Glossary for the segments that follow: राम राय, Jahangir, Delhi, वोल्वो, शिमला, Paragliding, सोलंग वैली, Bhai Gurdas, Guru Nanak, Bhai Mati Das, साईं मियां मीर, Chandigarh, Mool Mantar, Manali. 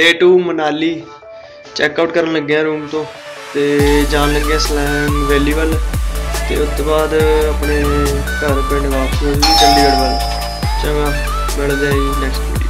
Day to Manali checkout कर लगे room तो जान लगे सोलंग वैली वाल, तो उसके बाद अपने घर पिंड वापस होगी चंडीगढ़ वाल। चंगा मिलते हैं नैक्सट वीडियो।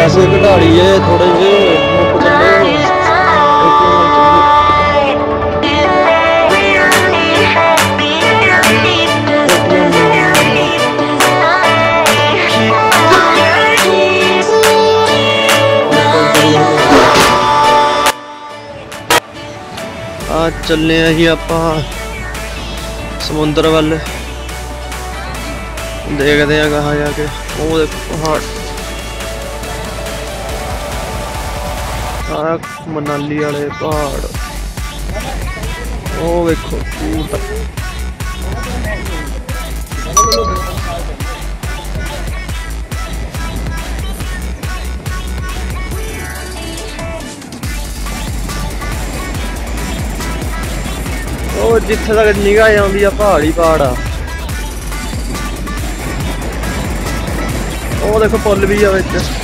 ऐसे घटाड़ी है थोड़े से आज चलने ही आप समुंदर वाले देखते हैं कहाँ जाके वो पहाड़ सारा मनाली वाले पहाड़ वो देखो और जिथे तक निगाह आती है पहाड़ ही पहाड़ आ। वो देखो पुल भी है बिच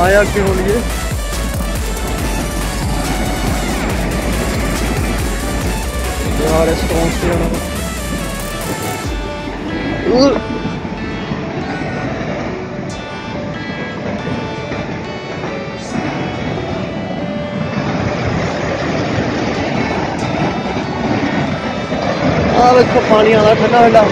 आया कि हो लिए यार देखो पानी आ रहा ठंडा ठंडा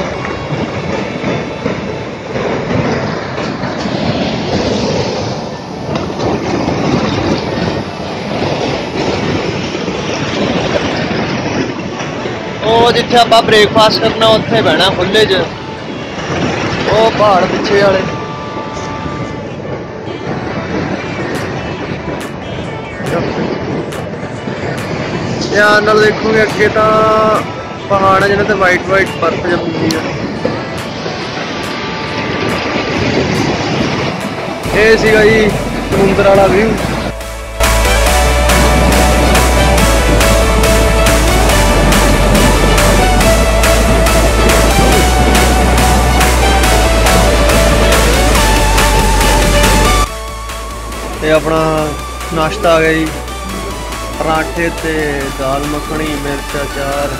जिथे आप ब्रेकफास्ट करना उत्थे बहना खुले च वो पहाड़ पिछे वाले ध्यान नाल देखोगे अगे तो पहाड़ है जिन्हें तो वाइट वाइट बर्फ जमी है। ये सीगा जी समुंदर वाला व्यू। अपना नाश्ता आ गया जी पराठे ते दाल मक्खनी मिर्च अचार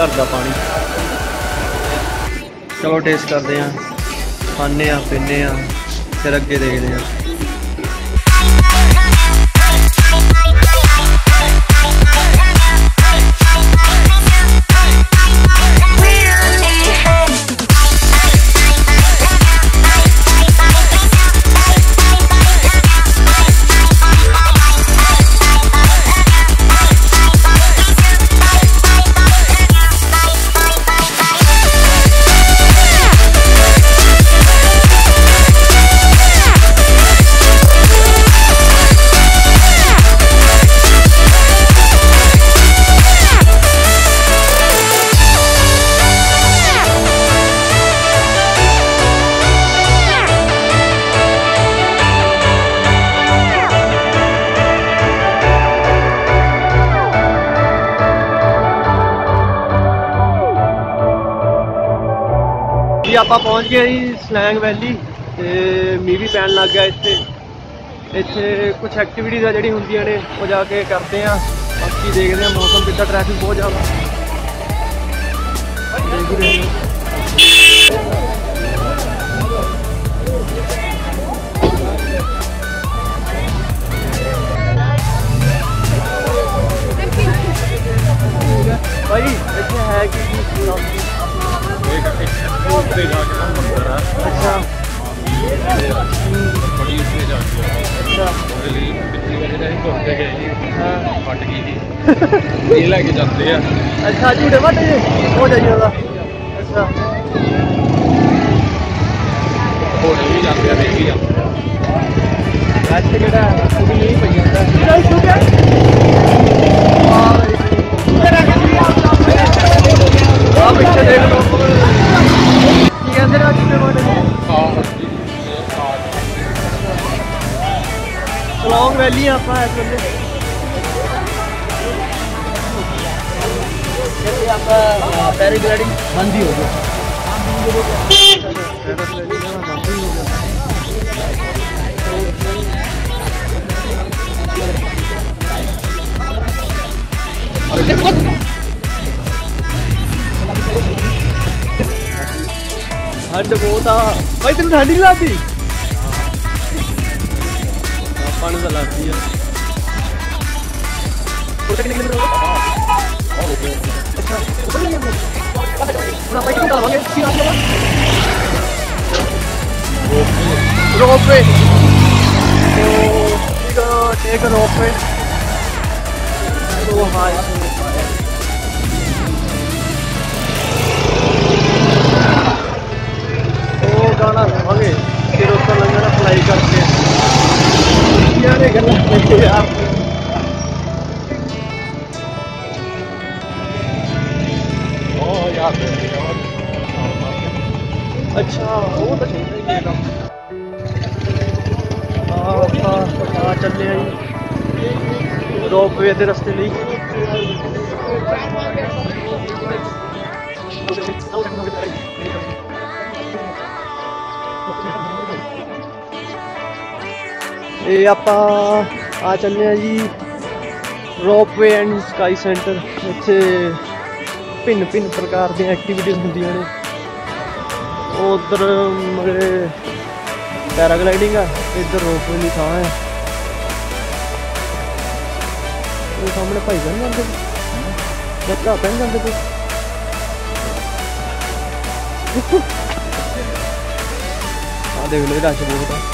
घर का पानी। चलो टेस्ट करते हैं खाने पीने फिर अगे देखते हैं। आप पहुंच गए जी सोलंग वैली मीह भी पैन लग गया। इतने कुछ एक्टिविटीज़ है जी होंगे ने वो जाके करते हैं। बाकी देखते हैं मौसम पिछड़ा ट्रैफिक बहुत ज़्यादा भाई इतने है कि अच्छा बड़ी लेके गए जी, फट गई थी, ये लेके जाते हैं। अच्छा झूठे फट जी हो जाइए उसका। अच्छा होने भी जाते हैं, देख भी जाते हैं। आज के बेटा अभी यही पड़ी है। आप इच्छा देख लो ठीक है। तेरा कितने बड़े सोलंग वैली आप पैराग्लाइडिंग बंद ही हो गया। ठंड बहुत आ भाई, तेन ठंड नहीं लगती? पानी चला दिया उधर के निकल रहा है। और ओके अच्छा उधर ले लो पूरा बाइक निकाल वाले फिर आप लोग रोपवे तो टेक अ रोपवे तो हाय ओ गाना वाले फिर उसको लगना फ्लाई करके यार ये गलत नहीं है यार। ओ यार अच्छा वो तो चल रही है काम। हाँ चल रही है रोपवे के रास्ते नहीं। ये आप आ चलने हैं जी रोपवे एंड स्काई सेंटर। इत्थे भिन्न भिन्न प्रकार दी एक्टिविटीज होंदियां ने। उधर मगर पैराग्लाइडिंग है, इधर रोपवे दी थां है। ये सामने भाई जान जाते जत्ता पहन जाते पे आ देख लो रश बहुत है।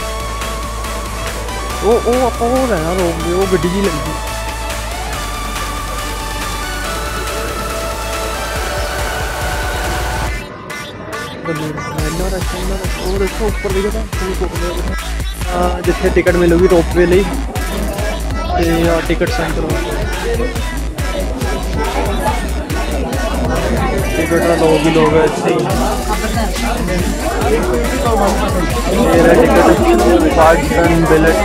वो आप लैना रोपवे, वो गड्डी जी लगी ऊपर जिथे टिकट मिलेगी रोपवे लिए टिकट सेंटर। टिकट का लोग ही लोग पाकिस्तान बिलेट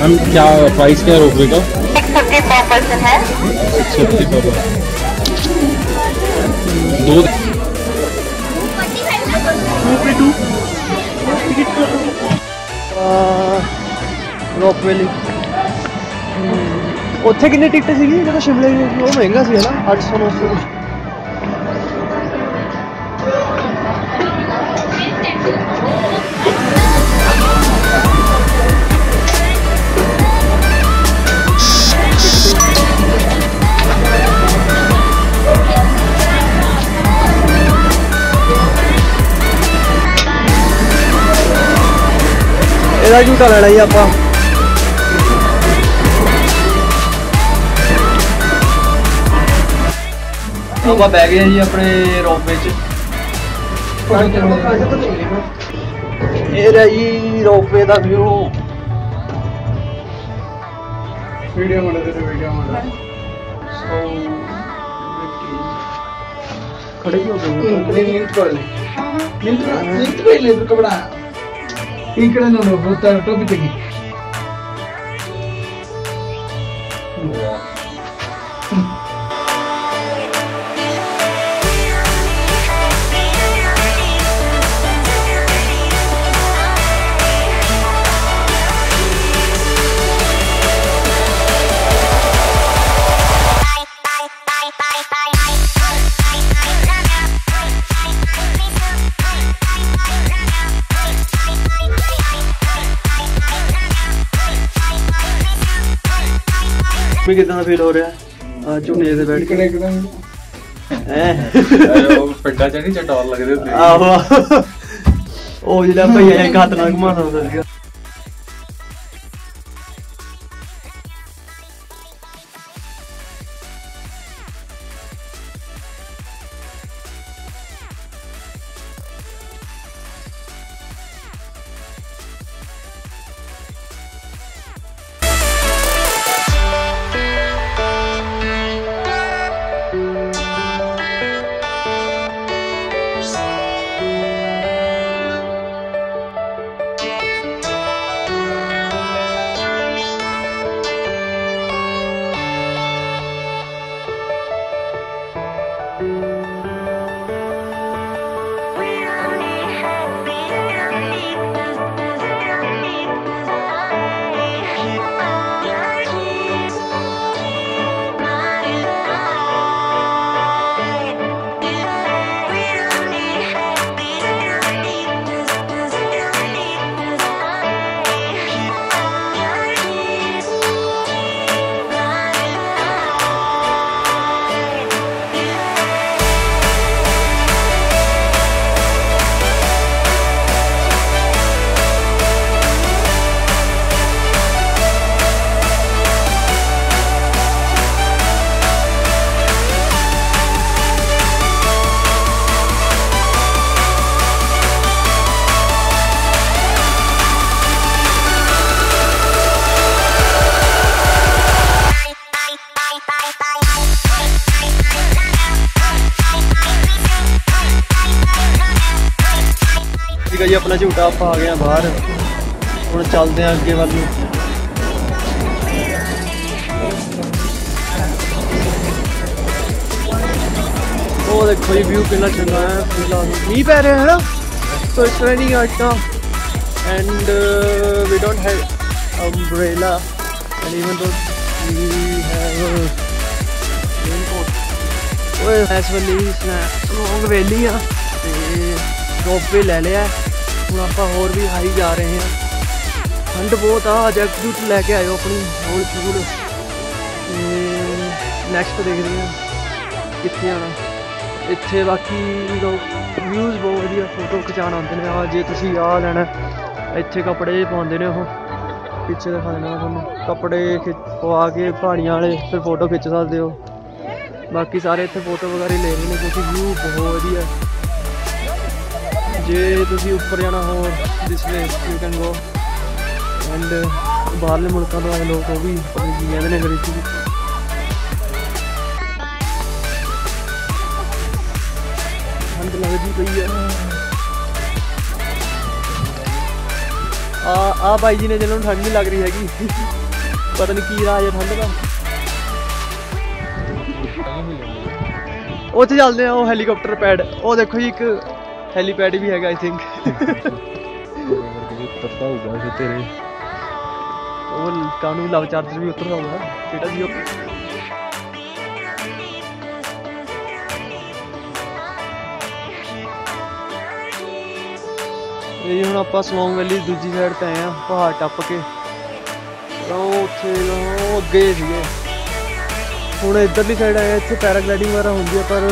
हम क्या प्राइस क्या रोपवे का? 650 है। 650 दो 2 रोपवे उत्थे कितनी टिकट सी जो शिमले वो महंगा सी है ना 800-900 कुछ। ਇਹਦਾ ਝੂਟਾ ਲੈਣਾ ਜੀ ਆਪਾਂ। ਆਪਾਂ ਬਹਿ ਗਏ ਜੀ ਆਪਣੇ ਰੋਪਵੇ ਚ। ਇਹ ਰਹੀ ਰੋਪਵੇ ਦਾ ਵਿਊ। ਵੀਡੀਓ ਬਣਾ ਦੇ ਵੀਡੀਓ ਬਣਾ। ਸੋ ਖੜੇ ਹੋ ਗਏ ਨਿੰਤ ਕਰ ਲੈ ਨਿੰਤ ਕਰ ਲੈ ਕਪੜਾ इकड़े नोड़ टोपी तगी कितना फील हो रहा है? झूने दे बैठ के एकदम ਉਹ ਪਿੰਡਾਂ ਚ ਨਹੀਂ ਚਟਾਲ ਲੱਗਦੇ ਹੁੰਦੇ ਆਹੋ ਉਹ ਜਿਹੜਾ ਭਈਆ ਇੱਕ ਹੱਥ ਨਾਲ ਘੁਮਾ ਸਕਦਾ ਸੀਗਾ। जी अपना झूठा आप आ गए बाहर हम चलते हैं अगे वाल। वो देखो जी व्यू कितना चंगा है फिलहाल मीह पै रहे है ना तो it's raining right now and we don't have umbrella and even though we have raincoat. वो इस वाली सोलंग वैली है रोपवे ले लिया हम आप होर भी हाई जा रहे हैं। ठंड बहुत आ जैकट लैके आयो अपनी होल शूल। नैक्सट देखते हैं कितने आना इतने बाकी व्यूज़ बहुत वधिया फोटो खिचा आते हैं। जे तुम आ लैना इतने कपड़े पाते ने पिछे दिखा देना थोड़ा कपड़े पवा के पहाड़ियाँ वाले फिर फोटो खिच सकते हो। बाकी सारे इतने फोटो वगैरह ले रहे हैं क्योंकि व्यू बहुत वधिया। जे तुम उपर जाना हो this way you can go and बाहरले मुल्कों तो आए लोग भी कहते हैं अंग्रेजी। ठंड लगती पई है। आ भाई जी ने जिन्होंने ठंड नहीं लग रही हैगी पता नहीं की राज है ठंड का। उसे चलते हैं वो हैलीकॉप्टर पैड। वो देखो जी एक हेलीपैड भी है आई थिंक उतरता होगा तेरे वो कानून लव चार्जर भी उतरता होगा बेटा जी। यही हम आप सोलंग वैली दूजी साइड पे आए हैं पहाड़ टप के अगे थे हूँ इधरली साइड आए इतने पैराग्लाइडिंग वगैरह होंगी पर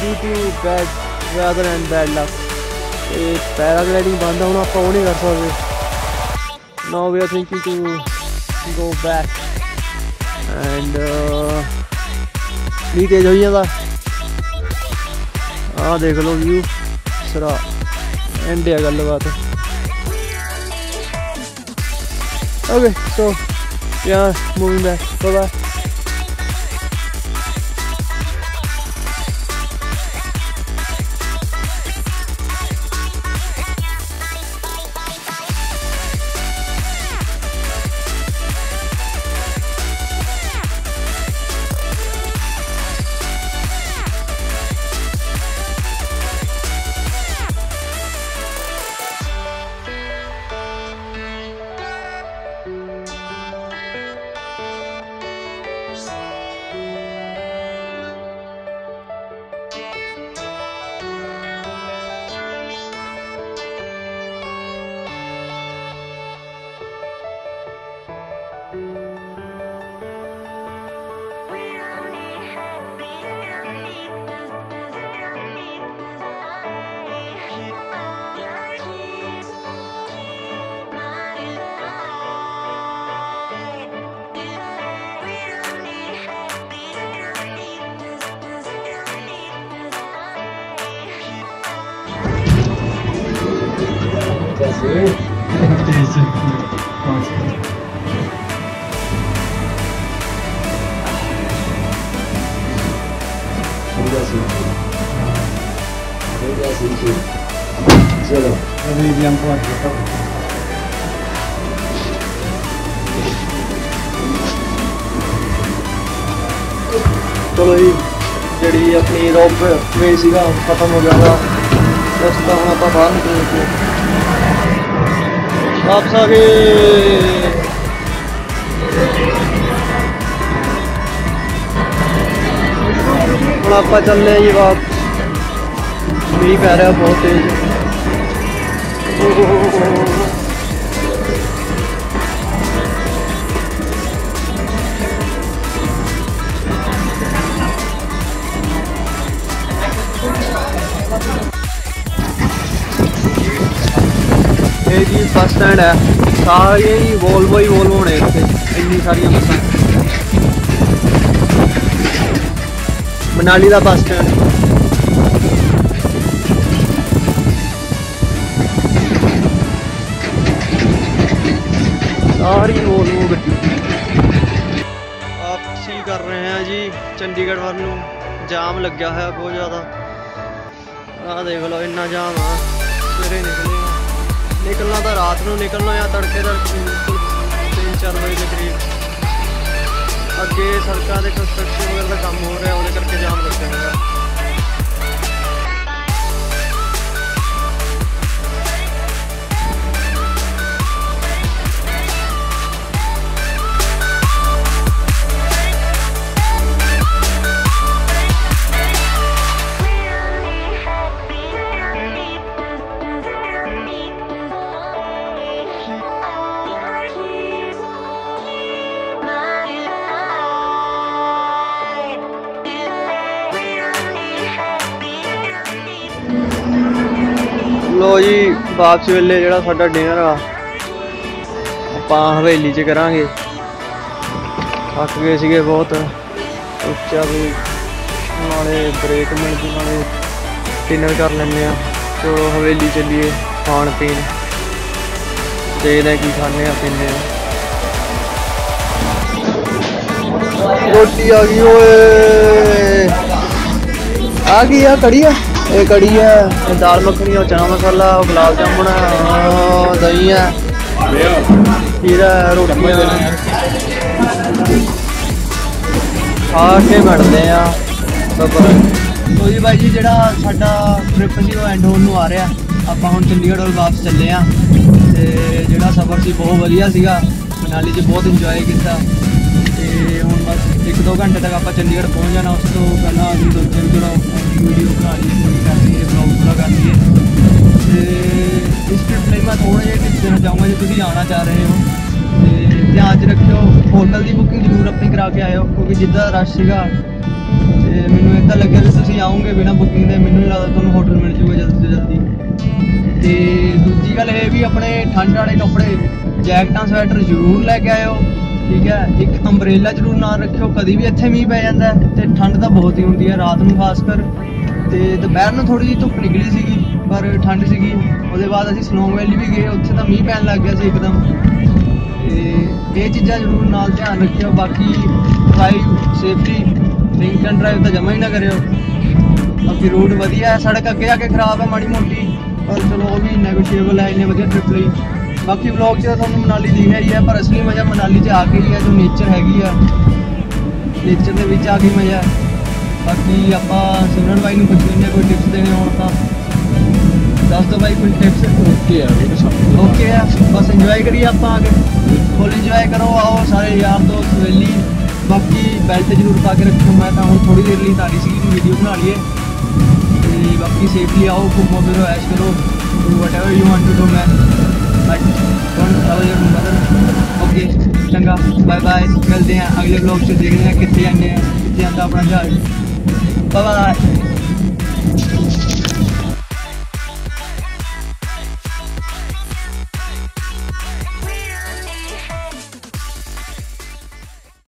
due to bad weather and bad luck paragliding बंद है हूँ आप नहीं कर सकते। Now we are thinking to go back and मीह तेज हो जाता आ देख लो व्यू सरा एंड है गलबात। ओके सो यार मूविंग बैक बाय। चलो अभी भी हम पहुँच गए। चलो जी जी अपनी रोपवे सीगा खत्म हो गया रस्ता हम आप बाहर निकलते वापस आ गए। हम आप चल रहे जी वापस भी पै रहा बहुत तेज। जी बस स्टैंड है सारे ही वोल्वो ही वोल्वो ने इतनी सारिया बसा। मनाली का बस स्टैंड सारी वोल्वो गड्डी। वापसी कर रहे हैं जी चंडीगढ़ वालों जाम लग गया है बहुत ज़्यादा। देख लो इन्ना जाम है। सवेरे निकले निकलना तो रात को निकलना या तड़के तड़के 3-4 बजे के करीब। अगे सड़क के कंस्ट्रक्शन वगैरह का काम हो रहा है उन्हें करके जाम लग जाएगा। जी वापसी वेले जो साडा डिनर आप हवेली च करा थक गए थे बहुत। सोचा भी नाले ब्रेक मिलती नाले डिनर कर लें। तो हवेली चलिए खान पीन देखते हैं कि खाने पीने रोटी आ गई। आ गई आ कड़ी है ये कड़ी है दाल मखनी और चना मसाला गुलाब जामुन है दही है खीरा है रोटियाँ खा के बढ़ते हैं। तो जी भाई जी जो साडा ट्रिप से एंड होने आ रहा आप हम चंडीगढ़ वाल वापस चले हाँ। जो सफर से बहुत वधिया सीगा मनाली से बहुत इंजॉय किया। हम बस 1-2 घंटे तक आप चंडीगढ़ पहुँच जाना। उस तो पहला अभी 2-3 चलो वीडियो बना ली पूरी कर ली ब्लॉग पूरा कर लिए। इस ट्रिप में मैं थोड़ा जि टिप्स देना चाहूँगा जो तुम आना चाह रहे हो तो ध्यान च रखियो। होटल की बुकिंग जरूर अपनी करा के आयो क्योंकि जिदा रश है मैंने इदा लगे तो तुम आओगे बिना बुकिंग के मैंने नहीं लगता तुम होटल मिल जूगा जल्द से जल्दी। तो दूजी गल ये भी अपने ठंड वाले कपड़े जैकटा स्वेटर जरूर लैके आयो ठीक है। एक अंबरेला जरूर ना रखियो कभी भी इतने मीह पै जाता है तो ठंड तो बहुत ही होंगी है रात को खासकर। तो दोपहर में थोड़ी जी धुप निकली सी पर ठंड सी। उसके बाद असीं सोलंग वैली भी गए उत्थे तो मीह पैन लग गया से एकदम। ये चीज़ा जरूर नाल ध्यान रखियो। बाकी drive safety drink and drive तो जमा ही ना करियो। बाकी रोड वधिया है सड़क अगे आके खराब है माड़ी मोटी पर चलो वो भी नैगोशिएबल है इन्ने वधिया ट्रिप लई। बाकी ब्लॉग से थोड़ा मनाली दिखा ही है पर असली मज़ा मनाली से आके ही है जो नेचर हैगी है नेचर के आके मज़ा। बाकी आप सिमरन भाई को पूछ लेंगे कोई टिप्स देने हो तो दस दो भाई कोई टिप्स। ओके है ओके है बस इंजॉय करिए आप आगे फुल इंजॉय करो आओ सारे यार दोस्त वैली। बाकी बेल्ट जरूर पा के रखो मैं तो हम थोड़ी देर लिए तारी सी वीडियो बना लिए। बाकी सेफली आओ घूमो फिरो ऐश करो whatever you want to do man but don't travel your mother. Okay चंगा बाय बाय मिलते हैं अगले ब्लॉग से। देखते हैं कितने आने हैं कितने आता अपना जहाज। Bye bye.